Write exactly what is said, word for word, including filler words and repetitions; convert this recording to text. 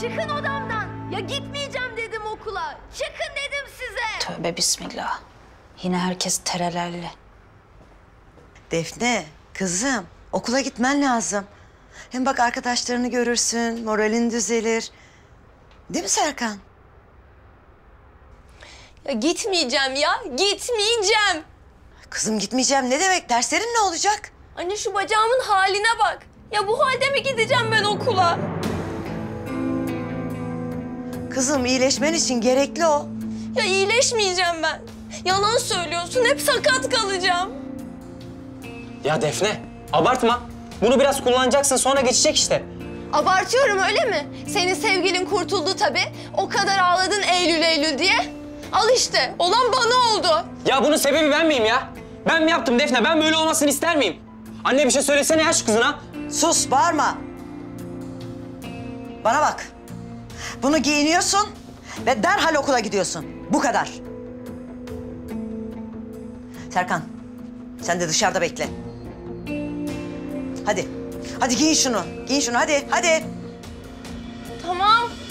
Çıkın odamdan. Ya gitmeyeceğim dedim okula. Çıkın dedim size. Tövbe bismillah. Yine herkes terelelli. Defne, kızım okula gitmen lazım. Hem bak arkadaşlarını görürsün, moralin düzelir. Değil mi Serkan? Ya gitmeyeceğim ya, gitmeyeceğim. Kızım gitmeyeceğim ne demek? Derslerin ne olacak? Anne şu bacağımın haline bak. Ya bu halde mi gideceğim ben okula? Kızım iyileşmen için gerekli o. Ya iyileşmeyeceğim ben. Yalan söylüyorsun, hep sakat kalacağım. Ya Defne, abartma. Bunu biraz kullanacaksın, sonra geçecek işte. Abartıyorum öyle mi? Senin sevgilin kurtuldu tabii. O kadar ağladın Eylül Eylül diye. Al işte, olan bana oldu. Ya bunun sebebi ben miyim ya? Ben mi yaptım Defne? Ben böyle olmasını ister miyim? Anne bir şey söylesene ya şu kızına. Sus, bağırma. Bana bak. Bunu giyiniyorsun ve derhal okula gidiyorsun. Bu kadar. Serkan, sen de dışarıda bekle. Hadi, hadi giyin şunu. Giyin şunu, hadi, hadi. Tamam.